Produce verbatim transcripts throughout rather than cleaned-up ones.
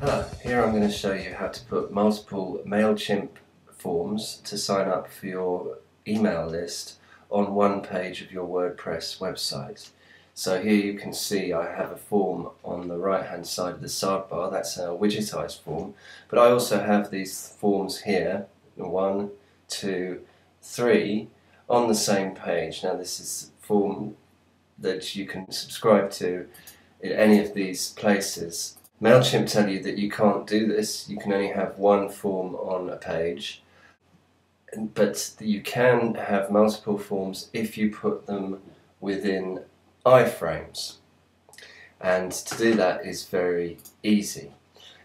Hello, here I'm going to show you how to put multiple MailChimp forms to sign up for your email list on one page of your WordPress website. So here you can see I have a form on the right hand side of the sidebar, that's a widgetized form, but I also have these forms here, one, two, three, on the same page. Now this is a form that you can subscribe to in any of these places. MailChimp tell you that you can't do this, you can only have one form on a page, but you can have multiple forms if you put them within iframes, and to do that is very easy.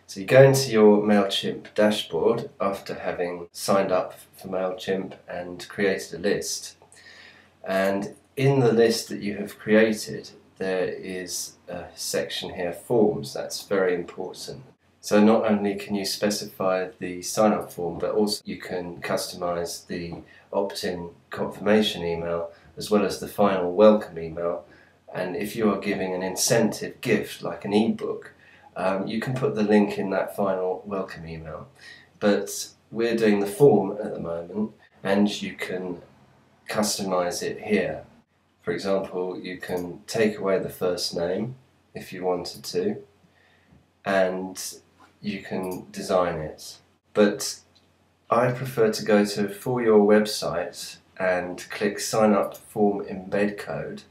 So you go into your MailChimp dashboard after having signed up for MailChimp and created a list, and in the list that you have created there is a section here, Forms, that's very important. So not only can you specify the sign-up form, but also you can customize the opt-in confirmation email as well as the final welcome email, and if you are giving an incentive gift like an ebook, um, you can put the link in that final welcome email. But we're doing the form at the moment, and you can customize it here. For example, you can take away the first name if you wanted to, and you can design it. But I prefer to go to For Your Website and click Sign Up Form Embed Code.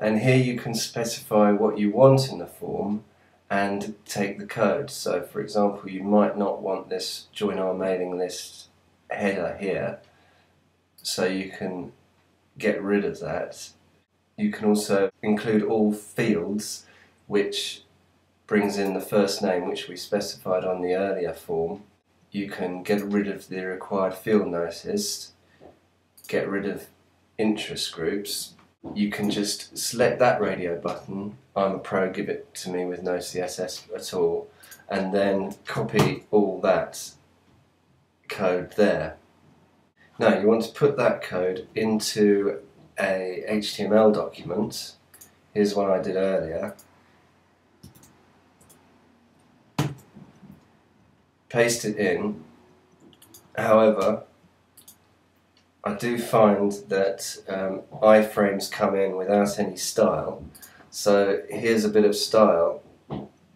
And here you can specify what you want in the form and take the code. So for example, you might not want this Join Our Mailing List header here, so you can get rid of that. You can also include all fields, which brings in the first name, which we specified on the earlier form. You can get rid of the required field notice, get rid of interest groups. You can just select that radio button, I'm a pro, give it to me with no C S S at all, and then copy all that code there. Now you want to put that code into a H T M L document. Here's one I did earlier. Paste it in. However, I do find that um, iframes come in without any style. So here's a bit of style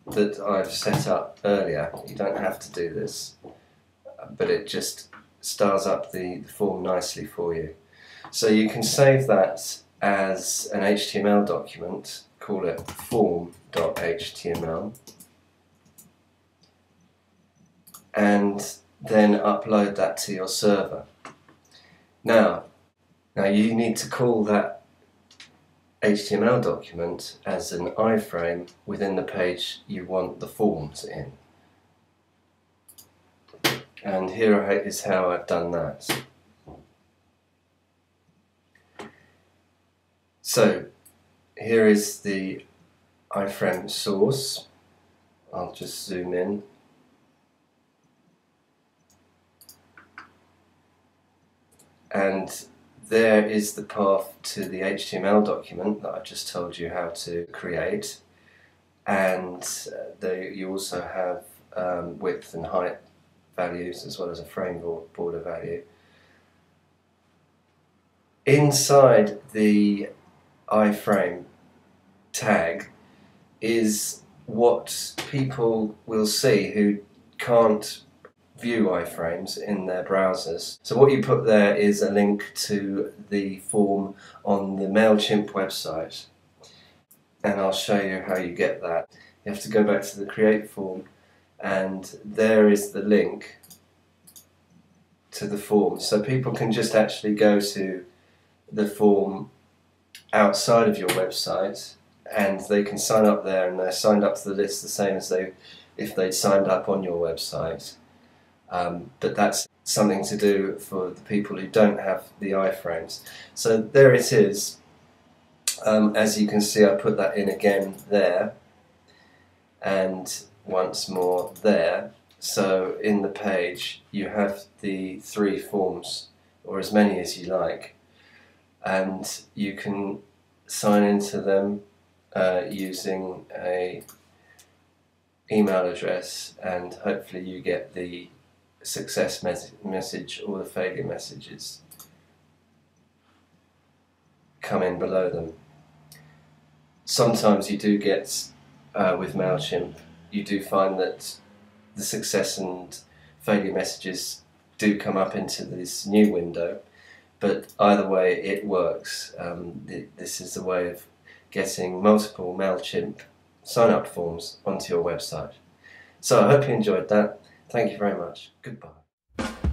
that I've set up earlier. You don't have to do this, but it just stars up the, the form nicely for you. So you can save that as an H T M L document, call it form dot H T M L, and then upload that to your server. Now, now you need to call that H T M L document as an iframe within the page you want the forms in. And here is how I've done that. So here is the iframe source. I'll just zoom in. And there is the path to the H T M L document that I just told you how to create. And there you also have um, width and height values as well as a frame border value. Inside the iframe tag is what people will see who can't view iframes in their browsers. So what you put there is a link to the form on the MailChimp website, and I'll show you how you get that. You have to go back to the create form, and there is the link to the form. So people can just actually go to the form outside of your website and they can sign up there, and they're signed up to the list the same as they if they'd signed up on your website. Um, but that's something to do for the people who don't have the iframes. So there it is. Um, as you can see, I put that in again there, and once more there. So in the page you have the three forms, or as many as you like, and you can sign into them uh, using a email address, and hopefully you get the success mes message or the failure messages come in below them. Sometimes you do get, uh, with MailChimp, you do find that the success and failure messages do come up into this new window, but either way it works. Um, it, this is the way of getting multiple MailChimp sign-up forms onto your website. So I hope you enjoyed that. Thank you very much. Goodbye.